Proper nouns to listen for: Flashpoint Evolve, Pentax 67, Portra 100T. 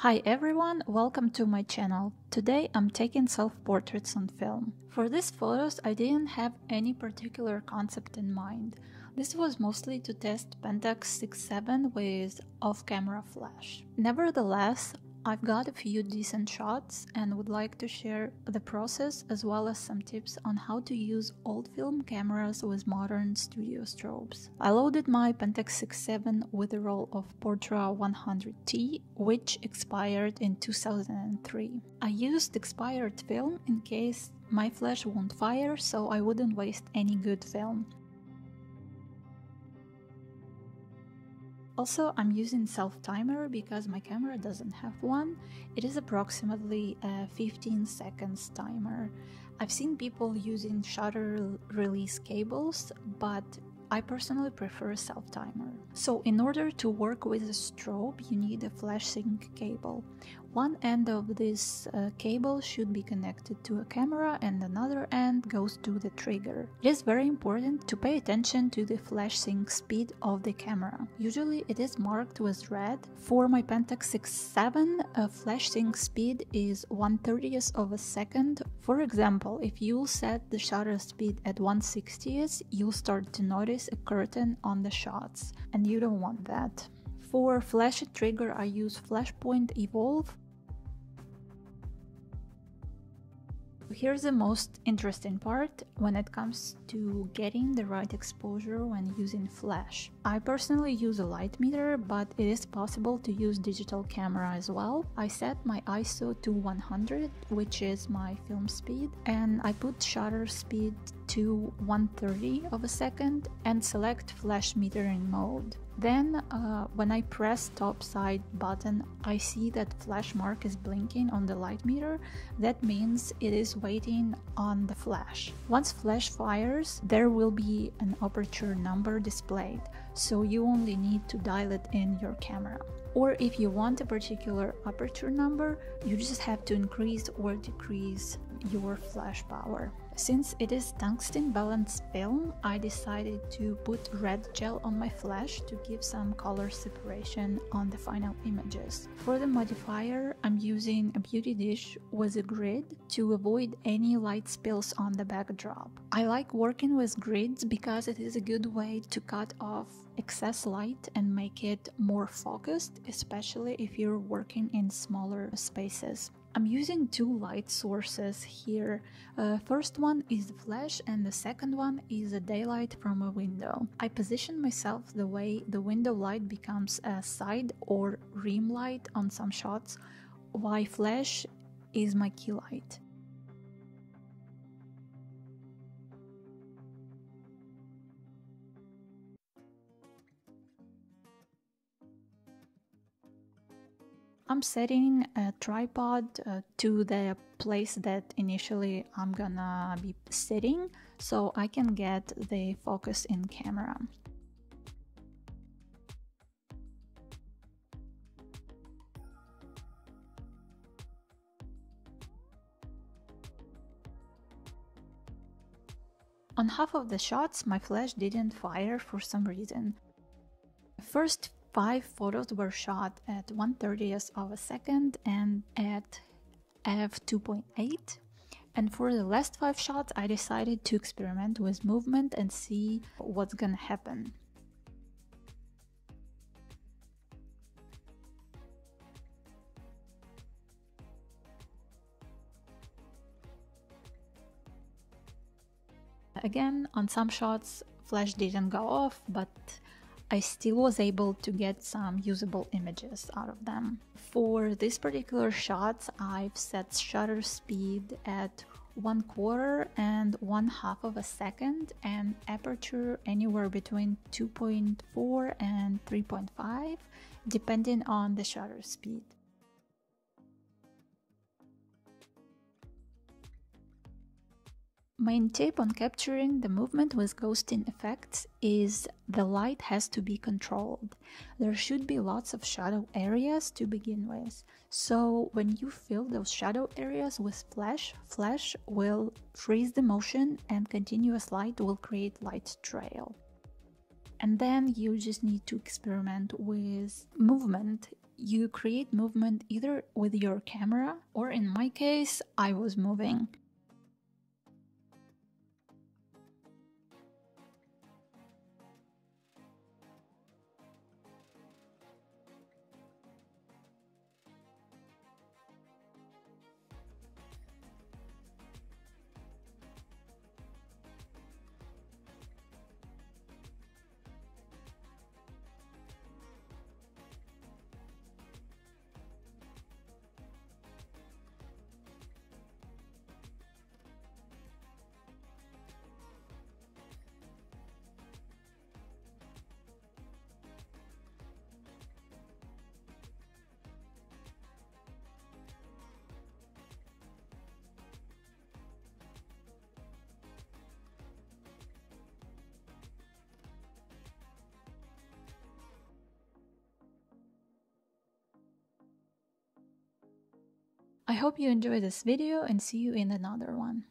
Hi everyone, welcome to my channel. Today I'm taking self-portraits on film. For these photos I didn't have any particular concept in mind. This was mostly to test Pentax 67 with off-camera flash. Nevertheless, I've got a few decent shots and would like to share the process as well as some tips on how to use old film cameras with modern studio strobes. I loaded my Pentax 67 with a roll of Portra 100T, which expired in 2003. I used expired film in case my flash won't fire, so I wouldn't waste any good film. Also, I'm using self-timer because my camera doesn't have one. It is approximately a 15 seconds timer. I've seen people using shutter release cables, but I personally prefer self-timer. So in order to work with a strobe, you need a flash sync cable. One end of this cable should be connected to a camera and another end goes to the trigger. It is very important to pay attention to the flash sync speed of the camera. Usually it is marked with red. For my Pentax 67, a flash sync speed is 1/30th of a second. For example, if you set the shutter speed at 1/60th, you'll start to notice a curtain on the shots, and you don't want that. For flash trigger, I use Flashpoint Evolve. Here's the most interesting part when it comes to getting the right exposure when using flash. I personally use a light meter, but it is possible to use digital camera as well. I set my ISO to 100, which is my film speed, and I put shutter speed to 1/30 of a second and select flash metering mode. Then when I press top side button, I see that flash mark is blinking on the light meter. That means it is waiting on the flash. Once flash fires, there will be an aperture number displayed, so you only need to dial it in your camera. Or if you want a particular aperture number, you just have to increase or decrease your flash power. Since it is tungsten balanced film, I decided to put red gel on my flash to give some color separation on the final images. For the modifier, I'm using a beauty dish with a grid to avoid any light spills on the backdrop. I like working with grids because it is a good way to cut off excess light and make it more focused, especially if you're working in smaller spaces. I'm using two light sources here. First one is the flash and the second one is the daylight from a window. I position myself the way the window light becomes a side or rim light on some shots, while flash is my key light. I'm setting a tripod to the place that initially I'm gonna be sitting, so I can get the focus in camera. On half of the shots, my flash didn't fire for some reason. First, 5 photos were shot at 1/30th of a second and at f2.8, and for the last 5 shots I decided to experiment with movement and see what's gonna happen. Again, on some shots flash didn't go off, but I still was able to get some usable images out of them. For this particular shot, I've set shutter speed at 1/4 and 1/2 of a second and aperture anywhere between 2.4 and 3.5, depending on the shutter speed. Main tip on capturing the movement with ghosting effects is the light has to be controlled. There should be lots of shadow areas to begin with, so when you fill those shadow areas with flash, flash will freeze the motion and continuous light will create light trail. And then you just need to experiment with movement. you create movement either with your camera or, in my case, I was moving. I hope you enjoyed this video and see you in another one.